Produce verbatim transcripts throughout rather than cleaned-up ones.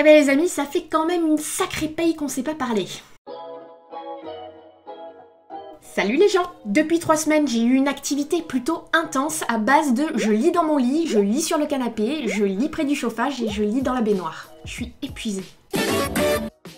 Eh bien les amis, ça fait quand même une sacrée paye qu'on ne s'est pas parlé. Salut les gens! Depuis trois semaines, j'ai eu une activité plutôt intense à base de je lis dans mon lit, je lis sur le canapé, je lis près du chauffage et je lis dans la baignoire. Je suis épuisée.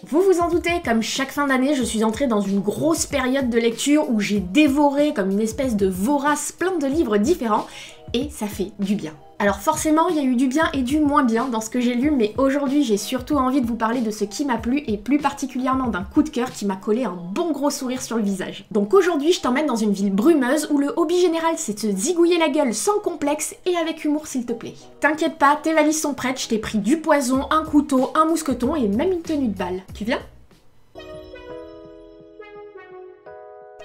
Vous vous en doutez, comme chaque fin d'année, je suis entrée dans une grosse période de lecture où j'ai dévoré comme une espèce de vorace plein de livres différents et ça fait du bien. Alors forcément, il y a eu du bien et du moins bien dans ce que j'ai lu, mais aujourd'hui j'ai surtout envie de vous parler de ce qui m'a plu et plus particulièrement d'un coup de cœur qui m'a collé un bon gros sourire sur le visage. Donc aujourd'hui, je t'emmène dans une ville brumeuse où le hobby général c'est de se zigouiller la gueule sans complexe et avec humour s'il te plaît. T'inquiète pas, tes valises sont prêtes, je t'ai pris du poison, un couteau, un mousqueton et même une tenue de balle. Tu viens ?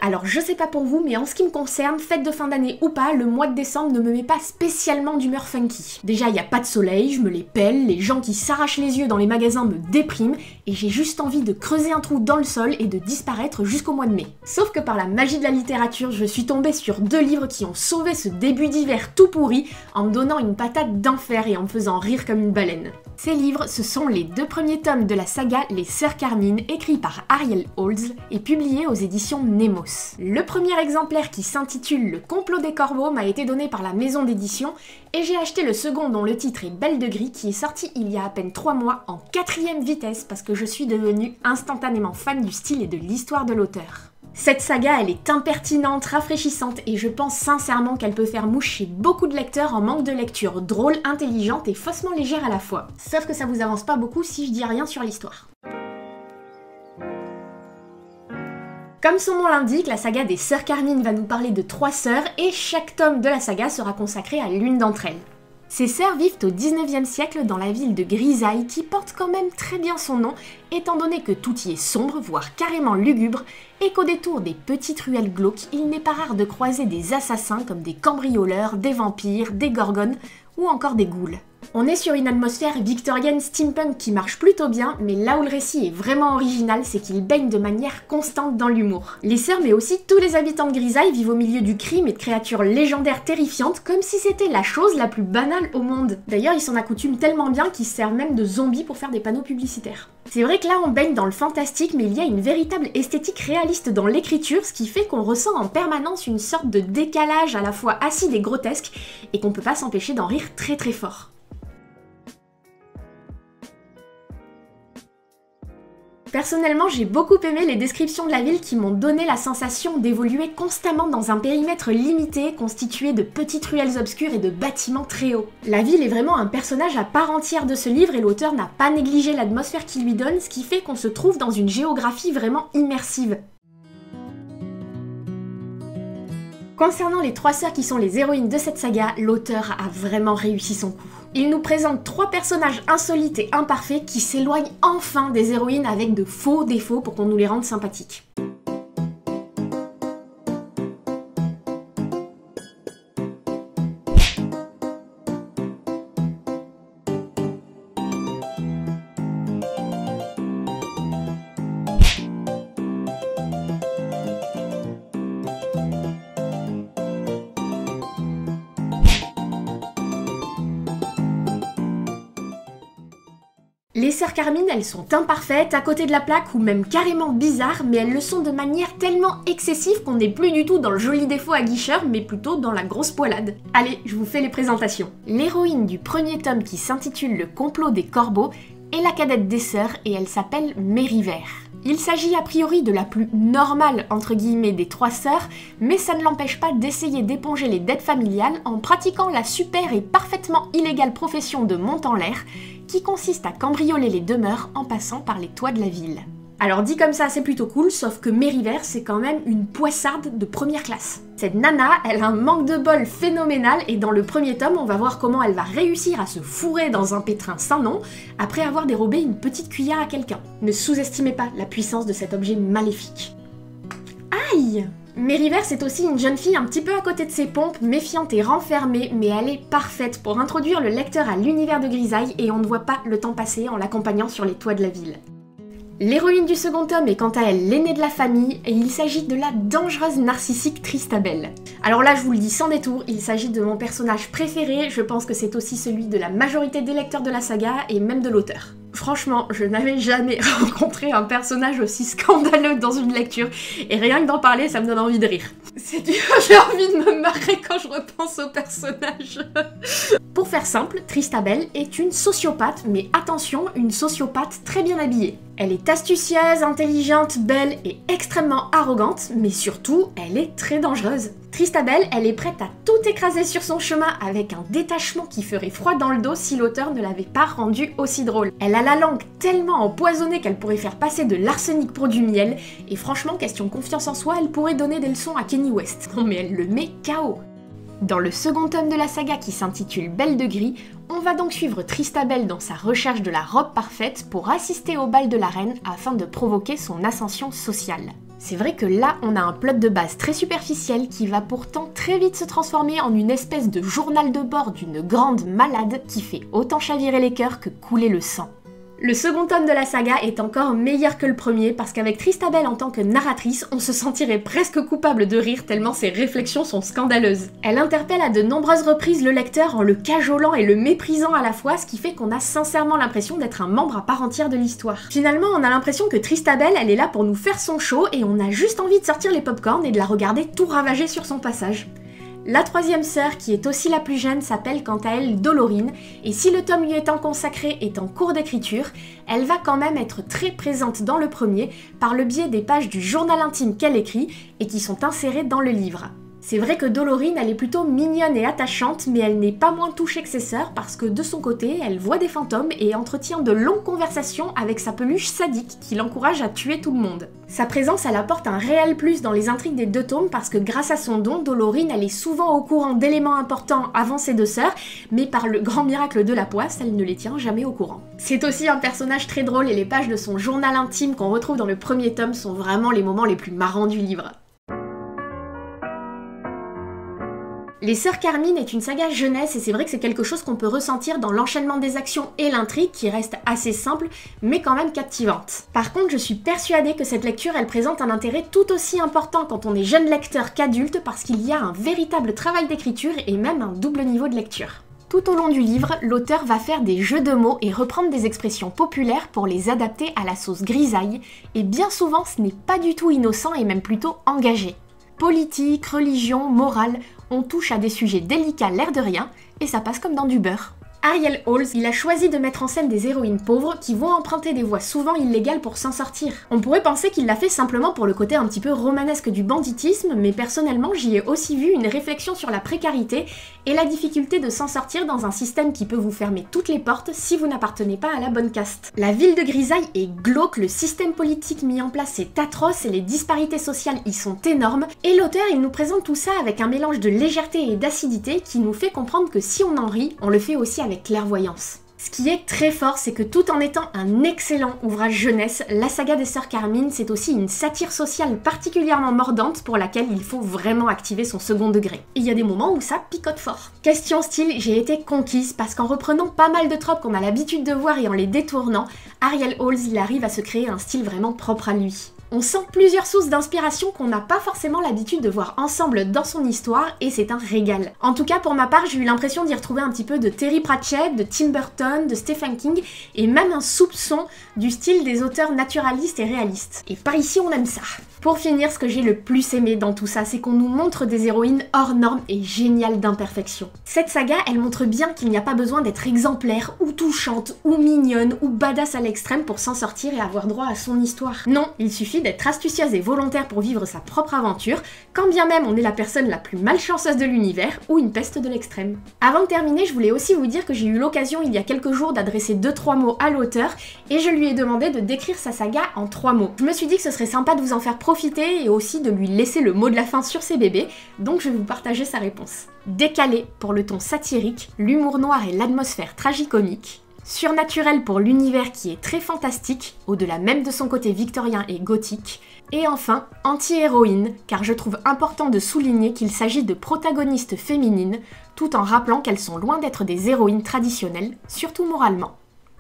Alors je sais pas pour vous, mais en ce qui me concerne, fête de fin d'année ou pas, le mois de décembre ne me met pas spécialement d'humeur funky. Déjà il y a pas de soleil, je me les pèle, les gens qui s'arrachent les yeux dans les magasins me dépriment, et j'ai juste envie de creuser un trou dans le sol et de disparaître jusqu'au mois de mai. Sauf que par la magie de la littérature, je suis tombée sur deux livres qui ont sauvé ce début d'hiver tout pourri en me donnant une patate d'enfer et en me faisant rire comme une baleine. Ces livres, ce sont les deux premiers tomes de la saga Les Sœurs Carmine, écrits par Ariel Holzl et publiés aux éditions Nemos. Le premier exemplaire qui s'intitule Le complot des corbeaux m'a été donné par la maison d'édition et j'ai acheté le second dont le titre est Belle de Gris qui est sorti il y a à peine trois mois en quatrième vitesse parce que je suis devenue instantanément fan du style et de l'histoire de l'auteur. Cette saga, elle est impertinente, rafraîchissante et je pense sincèrement qu'elle peut faire mouche chez beaucoup de lecteurs en manque de lecture, drôle, intelligente et faussement légère à la fois. Sauf que ça vous avance pas beaucoup si je dis rien sur l'histoire. Comme son nom l'indique, la saga des Sœurs Carmine va nous parler de trois sœurs et chaque tome de la saga sera consacré à l'une d'entre elles. Ces sœurs vivent au dix-neuvième siècle dans la ville de Grisaille qui porte quand même très bien son nom étant donné que tout y est sombre, voire carrément lugubre, et qu'au détour des petites ruelles glauques, il n'est pas rare de croiser des assassins comme des cambrioleurs, des vampires, des gorgones ou encore des ghouls. On est sur une atmosphère victorienne steampunk qui marche plutôt bien, mais là où le récit est vraiment original, c'est qu'il baigne de manière constante dans l'humour. Les sœurs, mais aussi tous les habitants de Grisaille vivent au milieu du crime et de créatures légendaires terrifiantes, comme si c'était la chose la plus banale au monde. D'ailleurs, ils s'en accoutument tellement bien qu'ils servent même de zombies pour faire des panneaux publicitaires. C'est vrai que là, on baigne dans le fantastique, mais il y a une véritable esthétique réaliste dans l'écriture, ce qui fait qu'on ressent en permanence une sorte de décalage à la fois acide et grotesque, et qu'on peut pas s'empêcher d'en rire très très fort. Personnellement, j'ai beaucoup aimé les descriptions de la ville qui m'ont donné la sensation d'évoluer constamment dans un périmètre limité, constitué de petites ruelles obscures et de bâtiments très hauts. La ville est vraiment un personnage à part entière de ce livre et l'auteur n'a pas négligé l'atmosphère qu'il lui donne, ce qui fait qu'on se trouve dans une géographie vraiment immersive. Concernant les trois sœurs qui sont les héroïnes de cette saga, l'auteur a vraiment réussi son coup. Il nous présente trois personnages insolites et imparfaits qui s'éloignent enfin des héroïnes avec de faux défauts pour qu'on nous les rende sympathiques. Les Sœurs Carmine, elles sont imparfaites, à côté de la plaque ou même carrément bizarres, mais elles le sont de manière tellement excessive qu'on n'est plus du tout dans le joli défaut à guicheur, mais plutôt dans la grosse poilade. Allez, je vous fais les présentations. L'héroïne du premier tome qui s'intitule Le complot des corbeaux est la cadette des sœurs et elle s'appelle Mérivère. Il s'agit a priori de la plus normale entre guillemets des trois sœurs, mais ça ne l'empêche pas d'essayer d'éponger les dettes familiales en pratiquant la super et parfaitement illégale profession de monte en l'air, qui consiste à cambrioler les demeures en passant par les toits de la ville. Alors dit comme ça, c'est plutôt cool, sauf que Mérivère, c'est quand même une poissarde de première classe. Cette nana, elle a un manque de bol phénoménal et dans le premier tome, on va voir comment elle va réussir à se fourrer dans un pétrin sans nom après avoir dérobé une petite cuillère à quelqu'un. Ne sous-estimez pas la puissance de cet objet maléfique. Aïe! Mérivère, c'est aussi une jeune fille un petit peu à côté de ses pompes, méfiante et renfermée, mais elle est parfaite pour introduire le lecteur à l'univers de Grisaille et on ne voit pas le temps passer en l'accompagnant sur les toits de la ville. L'héroïne du second tome est quant à elle l'aînée de la famille et il s'agit de la dangereuse narcissique Tristabelle. Alors là, je vous le dis sans détour, il s'agit de mon personnage préféré, je pense que c'est aussi celui de la majorité des lecteurs de la saga et même de l'auteur. Franchement, je n'avais jamais rencontré un personnage aussi scandaleux dans une lecture, et rien que d'en parler, ça me donne envie de rire. C'est dur, j'ai envie de me marrer quand je repense au personnage. Pour faire simple, Tristabelle est une sociopathe, mais attention, une sociopathe très bien habillée. Elle est astucieuse, intelligente, belle et extrêmement arrogante, mais surtout, elle est très dangereuse. Tristabelle, elle est prête à tout écraser sur son chemin avec un détachement qui ferait froid dans le dos si l'auteur ne l'avait pas rendu aussi drôle. Elle a la langue tellement empoisonnée qu'elle pourrait faire passer de l'arsenic pour du miel, et franchement, question confiance en soi, elle pourrait donner des leçons à Kenny West. Non mais elle le met K O. Dans le second tome de la saga qui s'intitule Belle de Gris, on va donc suivre Tristabelle dans sa recherche de la robe parfaite pour assister au bal de la reine afin de provoquer son ascension sociale. C'est vrai que là, on a un plot de base très superficiel qui va pourtant très vite se transformer en une espèce de journal de bord d'une grande malade qui fait autant chavirer les cœurs que couler le sang. Le second tome de la saga est encore meilleur que le premier parce qu'avec Tristabelle en tant que narratrice, on se sentirait presque coupable de rire tellement ses réflexions sont scandaleuses. Elle interpelle à de nombreuses reprises le lecteur en le cajolant et le méprisant à la fois, ce qui fait qu'on a sincèrement l'impression d'être un membre à part entière de l'histoire. Finalement, on a l'impression que Tristabelle, elle est là pour nous faire son show et on a juste envie de sortir les pop-corns et de la regarder tout ravager sur son passage. La troisième sœur, qui est aussi la plus jeune, s'appelle quant à elle Dolorine, et si le tome lui étant consacré est en cours d'écriture, elle va quand même être très présente dans le premier par le biais des pages du journal intime qu'elle écrit et qui sont insérées dans le livre. C'est vrai que Dolorine, elle est plutôt mignonne et attachante, mais elle n'est pas moins touchée que ses sœurs parce que de son côté, elle voit des fantômes et entretient de longues conversations avec sa peluche sadique qui l'encourage à tuer tout le monde. Sa présence, elle apporte un réel plus dans les intrigues des deux tomes parce que grâce à son don, Dolorine, elle est souvent au courant d'éléments importants avant ses deux sœurs, mais par le grand miracle de la poisse, elle ne les tient jamais au courant. C'est aussi un personnage très drôle et les pages de son journal intime qu'on retrouve dans le premier tome sont vraiment les moments les plus marrants du livre. Les Sœurs Carmine est une saga jeunesse et c'est vrai que c'est quelque chose qu'on peut ressentir dans l'enchaînement des actions et l'intrigue qui reste assez simple mais quand même captivante. Par contre, je suis persuadée que cette lecture elle présente un intérêt tout aussi important quand on est jeune lecteur qu'adulte parce qu'il y a un véritable travail d'écriture et même un double niveau de lecture. Tout au long du livre, l'auteur va faire des jeux de mots et reprendre des expressions populaires pour les adapter à la sauce grisaille et bien souvent ce n'est pas du tout innocent et même plutôt engagé. Politique, religion, morale, on touche à des sujets délicats l'air de rien, et ça passe comme dans du beurre. Ariel Holzl, il a choisi de mettre en scène des héroïnes pauvres qui vont emprunter des voies souvent illégales pour s'en sortir. On pourrait penser qu'il l'a fait simplement pour le côté un petit peu romanesque du banditisme, mais personnellement j'y ai aussi vu une réflexion sur la précarité et la difficulté de s'en sortir dans un système qui peut vous fermer toutes les portes si vous n'appartenez pas à la bonne caste. La ville de Grisaille est glauque, le système politique mis en place est atroce et les disparités sociales y sont énormes, et l'auteur il nous présente tout ça avec un mélange de légèreté et d'acidité qui nous fait comprendre que si on en rit, on le fait aussi avec clairvoyance. Ce qui est très fort, c'est que tout en étant un excellent ouvrage jeunesse, la saga des Sœurs Carmine, c'est aussi une satire sociale particulièrement mordante pour laquelle il faut vraiment activer son second degré. Il y a des moments où ça picote fort. Question style, j'ai été conquise parce qu'en reprenant pas mal de tropes qu'on a l'habitude de voir et en les détournant, Ariel Holzl il arrive à se créer un style vraiment propre à lui. On sent plusieurs sources d'inspiration qu'on n'a pas forcément l'habitude de voir ensemble dans son histoire et c'est un régal. En tout cas pour ma part j'ai eu l'impression d'y retrouver un petit peu de Terry Pratchett, de Tim Burton, de Stephen King et même un soupçon du style des auteurs naturalistes et réalistes. Et par ici on aime ça. Pour finir, ce que j'ai le plus aimé dans tout ça, c'est qu'on nous montre des héroïnes hors normes et géniales d'imperfection. Cette saga, elle montre bien qu'il n'y a pas besoin d'être exemplaire, ou touchante, ou mignonne, ou badass à l'extrême pour s'en sortir et avoir droit à son histoire. Non, il suffit d'être astucieuse et volontaire pour vivre sa propre aventure, quand bien même on est la personne la plus malchanceuse de l'univers, ou une peste de l'extrême. Avant de terminer, je voulais aussi vous dire que j'ai eu l'occasion il y a quelques jours d'adresser deux trois mots à l'auteur, et je lui ai demandé de décrire sa saga en trois mots. Je me suis dit que ce serait sympa de vous en faire profiter et aussi de lui laisser le mot de la fin sur ses bébés, donc je vais vous partager sa réponse. Décalé pour le ton satirique, l'humour noir et l'atmosphère tragicomique. Surnaturel pour l'univers qui est très fantastique, au-delà même de son côté victorien et gothique. Et enfin, anti-héroïne, car je trouve important de souligner qu'il s'agit de protagonistes féminines, tout en rappelant qu'elles sont loin d'être des héroïnes traditionnelles, surtout moralement.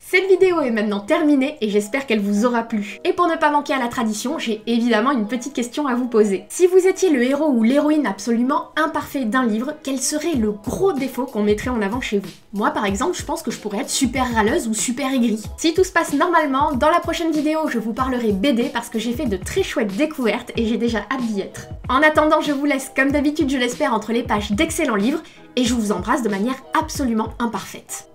Cette vidéo est maintenant terminée et j'espère qu'elle vous aura plu. Et pour ne pas manquer à la tradition, j'ai évidemment une petite question à vous poser. Si vous étiez le héros ou l'héroïne absolument imparfait d'un livre, quel serait le gros défaut qu'on mettrait en avant chez vous? Moi par exemple, je pense que je pourrais être super râleuse ou super aigrie. Si tout se passe normalement, dans la prochaine vidéo je vous parlerai B D parce que j'ai fait de très chouettes découvertes et j'ai déjà hâte d'y être. En attendant, je vous laisse comme d'habitude, je l'espère, entre les pages d'excellents livres et je vous embrasse de manière absolument imparfaite.